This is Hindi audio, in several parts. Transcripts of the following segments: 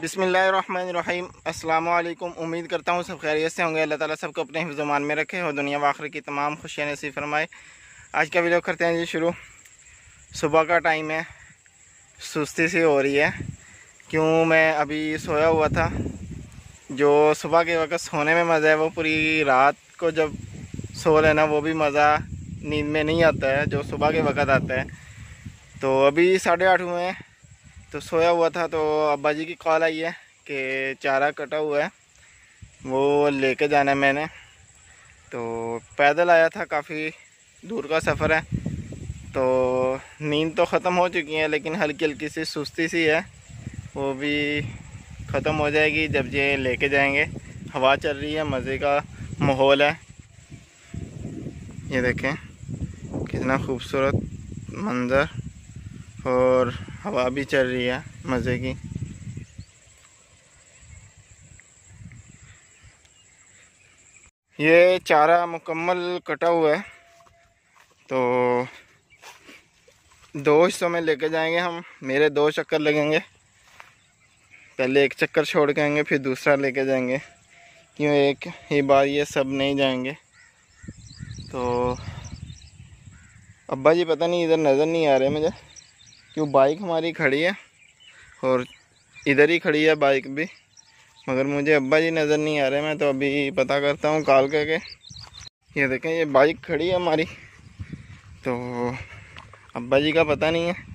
बिस्मिल्लाहिर्रहमानिर्रहीम। अस्सलामु अलैकुम। उम्मीद करता हूँ सब खैरियत से होंगे। अल्लाह ताला सबको अपने हिफ्ज़-ओ-मान में रखे और दुनिया व आखिरत की तमाम खुशियाँ नसीब फरमाए। आज का वीडियो करते हैं जी शुरू। सुबह का टाइम है, सुस्ती सी हो रही है क्यों मैं अभी सोया हुआ था। जो सुबह के वक्त सोने में मज़ा है वो पूरी रात को जब सो लेना वो भी मज़ा नींद में नहीं आता है जो सुबह के वक्त आता है। तो अभी 8:30 हुए हैं तो सोया हुआ था तो अब्बा जी की कॉल आई है कि चारा कटा हुआ है वो लेके जाना है। मैंने तो पैदल आया था, काफ़ी दूर का सफ़र है तो नींद तो ख़त्म हो चुकी है लेकिन हल्की हल्की सी सुस्ती सी है वो भी ख़त्म हो जाएगी जब ये लेके जाएंगे। हवा चल रही है, मज़े का माहौल है। ये देखें कितना खूबसूरत मंज़र और हवा भी चल रही है मज़े की। ये चारा मुकम्मल कटा हुआ है तो 2 हिस्सों में लेके जाएंगे हम। मेरे 2 चक्कर लगेंगे, पहले 1 चक्कर छोड़ के आएंगे फिर दूसरा लेके जाएंगे क्यों एक ही बार ये सब नहीं जाएंगे। तो अब्बा जी पता नहीं इधर नज़र नहीं आ रहे मुझे क्यों। बाइक हमारी खड़ी है और इधर ही खड़ी है बाइक भी मगर मुझे अब्बा जी नज़र नहीं आ रहे। मैं तो अभी पता करता हूँ कॉल करके। ये देखें ये बाइक खड़ी है हमारी तो अब्बा जी का पता नहीं है।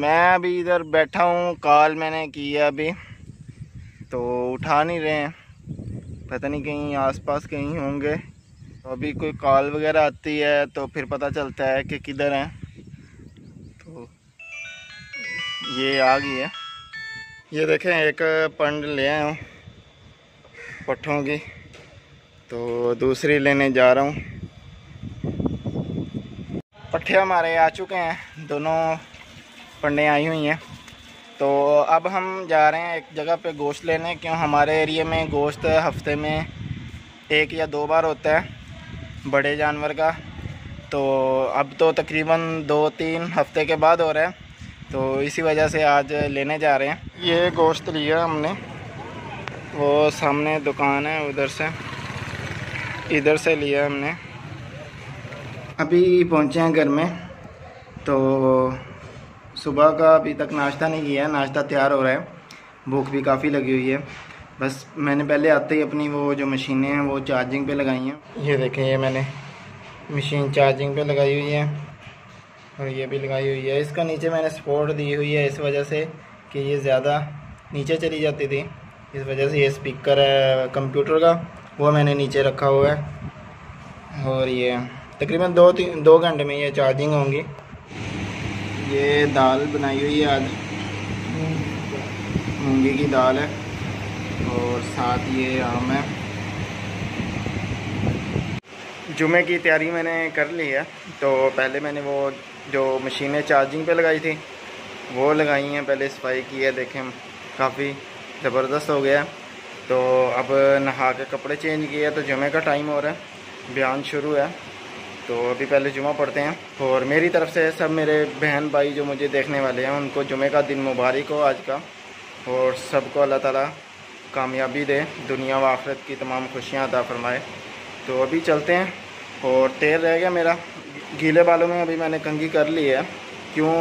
मैं अभी इधर बैठा हूँ, कॉल मैंने की है अभी तो उठा नहीं रहे हैं, पता नहीं कहीं आसपास कहीं होंगे। तो अभी कोई कॉल वगैरह आती है तो फिर पता चलता है कि किधर हैं। ये आ गई है, ये देखें एक पंड ले आया हूँ पट्ठों की तो दूसरी लेने जा रहा हूँ। पट्ठे हमारे आ चुके हैं, दोनों पंडें आई हुई हैं तो अब हम जा रहे हैं एक जगह पे गोश्त लेने क्यों हमारे एरिया में गोश्त हफ्ते में 1 या 2 बार होता है बड़े जानवर का। तो अब तो तकरीबन 2-3 हफ्ते के बाद हो रहा है तो इसी वजह से आज लेने जा रहे हैं। ये गोश्त लिया हमने, वो सामने दुकान है उधर से, इधर से लिया हमने। अभी पहुँचे हैं घर में तो सुबह का अभी तक नाश्ता नहीं किया है, नाश्ता तैयार हो रहा है। भूख भी काफ़ी लगी हुई है। बस मैंने पहले आते ही अपनी वो जो मशीनें हैं वो चार्जिंग पे लगाई हैं। ये देखें ये मैंने मशीन चार्जिंग पे लगाई हुई है और ये भी लगाई हुई है। इसका नीचे मैंने सपोर्ट दी हुई है इस वजह से कि ये ज़्यादा नीचे चली जाती थी, इस वजह से। ये स्पीकर है कंप्यूटर का वो मैंने नीचे रखा हुआ है और ये तकरीबन 2-3 घंटे में ये चार्जिंग होंगी। ये दाल बनाई हुई है आज, मूंगी की दाल है और साथ ये आम है। जुमे की तैयारी मैंने कर ली है तो पहले मैंने वो जो मशीनें चार्जिंग पे लगाई थी वो लगाई हैं, पहले सफाई की है, देखें काफ़ी ज़बरदस्त हो गया है। तो अब नहा के कपड़े चेंज किए तो जुमे का टाइम हो रहा है, बयान शुरू है तो अभी पहले जुमा पढ़ते हैं। और मेरी तरफ से सब मेरे बहन भाई जो मुझे देखने वाले हैं उनको जुमे का दिन मुबारक हो आज का और सबको अल्लाह ताला कामयाबी दे, दुनिया व आखिरत की तमाम खुशियाँ अता फरमाए। तो अभी चलते हैं। और तेल रह गया मेरा, गीले बालों में अभी मैंने कंघी कर ली है क्यों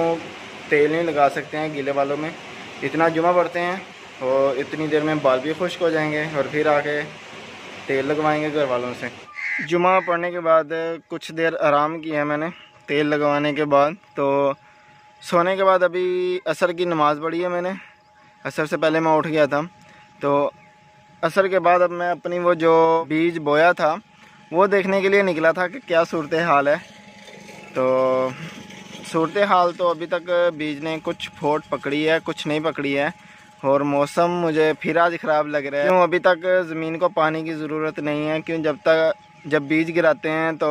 तेल नहीं लगा सकते हैं गीले बालों में, इतना जुमा पड़ते हैं और इतनी देर में बाल भी खुश्क हो जाएंगे और फिर आके तेल लगवाएंगे घर वालों से। जुमा पड़ने के बाद कुछ देर आराम किया मैंने तेल लगवाने के बाद। तो सोने के बाद अभी असर की नमाज़ पढ़ी है मैंने, असर से पहले मैं उठ गया था तो असर के बाद अब मैं अपनी वो जो बीज बोया था वो देखने के लिए निकला था कि क्या सूरत हाल है। तो सूरत हाल तो अभी तक बीज ने कुछ फोट पकड़ी है कुछ नहीं पकड़ी है और मौसम मुझे फिर आज ख़राब लग रहा है क्यों अभी तक ज़मीन को पानी की ज़रूरत नहीं है क्यों जब बीज गिराते हैं तो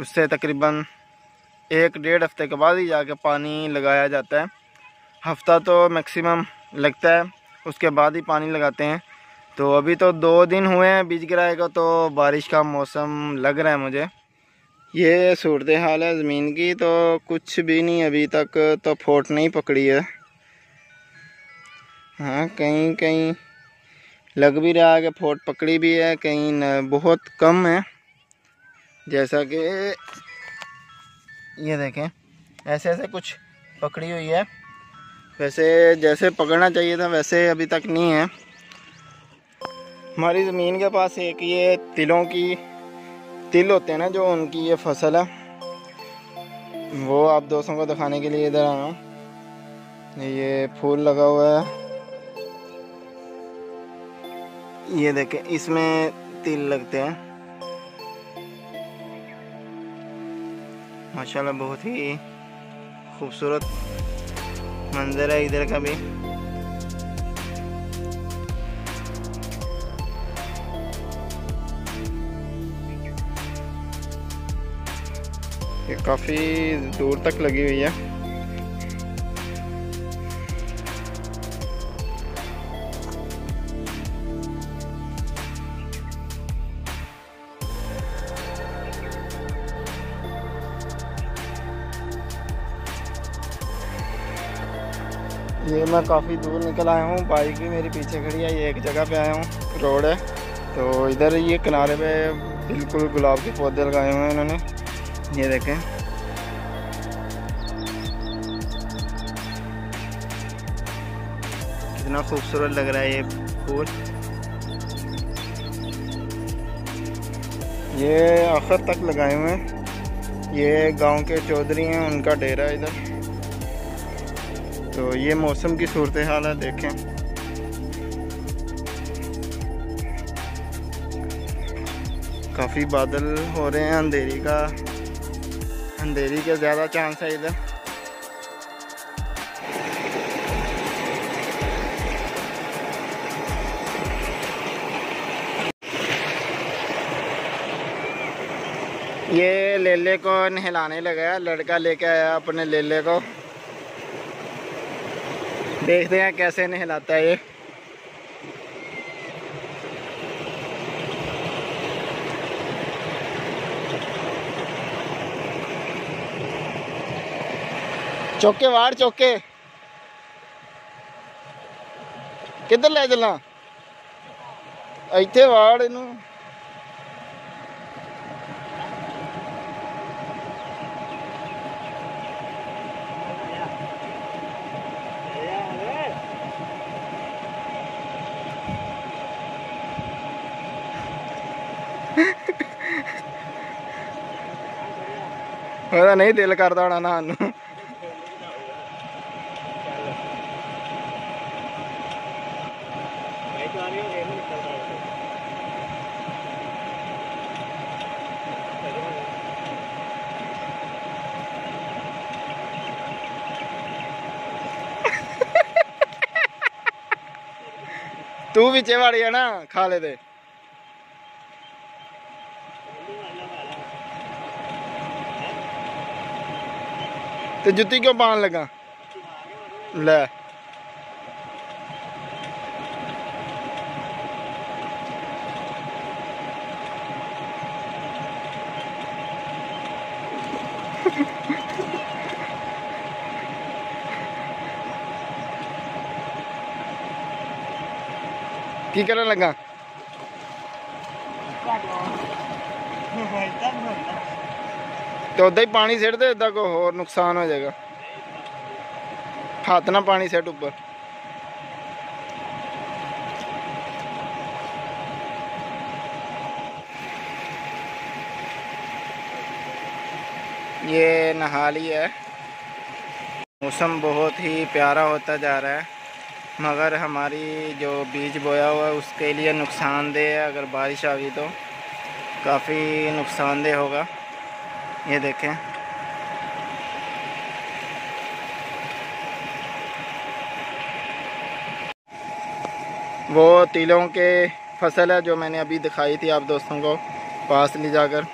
उससे तकरीबन 1-1.5 हफ्ते के बाद ही जाके पानी लगाया जाता है। हफ्ता तो मैक्सिमम लगता है, उसके बाद ही पानी लगाते हैं। तो अभी तो 2 दिन हुए हैं बीज गिराए को तो बारिश का मौसम लग रहा है मुझे। ये सूरत हाल है ज़मीन की तो कुछ भी नहीं अभी तक तो फोट नहीं पकड़ी है हाँ कहीं कहीं लग भी रहा है कि फोट पकड़ी भी है, कहीं न, बहुत कम है। जैसा कि ये देखें ऐसे ऐसे कुछ पकड़ी हुई है, वैसे जैसे पकड़ना चाहिए था वैसे अभी तक नहीं है। हमारी ज़मीन के पास एक ये तिलों की तिल होते हैं ना, जो उनकी ये फसल है, वो आप दोस्तों को दिखाने के लिए इधर आया हूँ। ये फूल लगा हुआ है, ये देखें इसमें तिल लगते हैं। माशाल्लाह बहुत ही खूबसूरत मंजर है इधर का भी। ये काफ़ी दूर तक लगी हुई है। ये मैं काफ़ी दूर निकल आया हूँ, बाइक भी मेरे पीछे खड़ी है। ये एक जगह पे आया हूँ, रोड है तो इधर ये किनारे पे बिल्कुल गुलाब के पौधे लगाए हुए हैं इन्होंने। ये देखें कितना खूबसूरत लग रहा है ये फूल। ये आखिर तक लगाए हुए हैं। ये गांव के चौधरी हैं, उनका डेरा है इधर। तो ये मौसम की सूरत हाल है, देखें काफ़ी बादल हो रहे हैं, अंधेरी के ज़्यादा चांस है इधर। ये लेले को नहलाने लगा है, लड़का लेके आया अपने लेले को, देखते हैं कैसे नहलाता है ये। चौके वार चौके किधर ले चलना, इतने वार इनू। मेरा नहीं दिल करता होना ना नू। तू बिचे वाली है ना, खा ले दे। तो जुत्ती क्यों पान लगा ले। की करने लगा तो उदा ही पानी सेट दे, उदा को और नुकसान हो जाएगा। हाथ ना पानी सेट ऊपर। ये नहाली है। मौसम बहुत ही प्यारा होता जा रहा है, मगर हमारी जो बीज बोया हुआ है उसके लिए नुकसानदेह है। अगर बारिश आ गई तो काफ़ी नुकसानदेह होगा। ये देखें वो तिलों के फसल है जो मैंने अभी दिखाई थी आप दोस्तों को पास ले जाकर।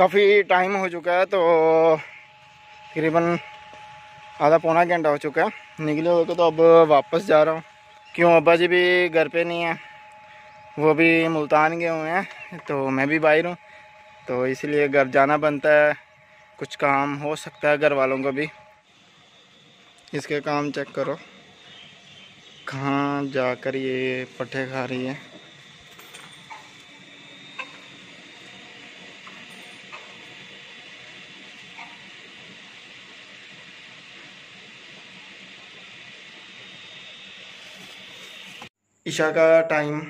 काफ़ी टाइम हो चुका है, तो तकरीबन आधा पौना घंटा हो चुका है निकले हुए को। तो अब वापस जा रहा हूँ क्यों अब्बा जी भी घर पे नहीं है, वो भी मुल्तान गए हुए हैं, तो मैं भी बाहर हूँ, तो इसलिए घर जाना बनता है। कुछ काम हो सकता है घर वालों को भी। इसके काम चेक करो कहाँ जाकर ये पट्टे खा रही है। ईशा का टाइम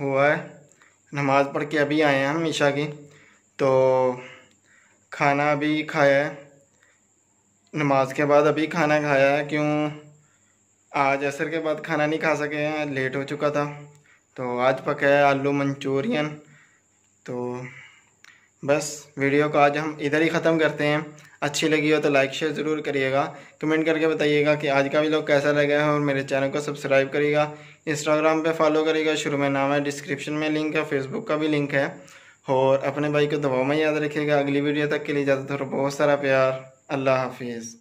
हुआ है, नमाज़ पढ़ के अभी आए हैं हम ईशा की, तो खाना भी खाया है नमाज के बाद, अभी खाना खाया है क्यों आज असर के बाद खाना नहीं खा सके हैं, लेट हो चुका था। तो आज पकाया आलू मंचूरियन। तो बस वीडियो को आज हम इधर ही ख़त्म करते हैं। अच्छी लगी हो तो लाइक शेयर ज़रूर करिएगा, कमेंट करके बताइएगा कि आज का व्लॉग कैसा लगा है, और मेरे चैनल को सब्सक्राइब करिएगा, इंस्टाग्राम पे फॉलो करिएगा, शुरू में नाम है, डिस्क्रिप्शन में लिंक है, फेसबुक का भी लिंक है। और अपने भाई को दबाव में याद रखिएगा। अगली वीडियो तक के लिए इजाज़त, और बहुत सारा प्यार, अल्लाह हाफिज़।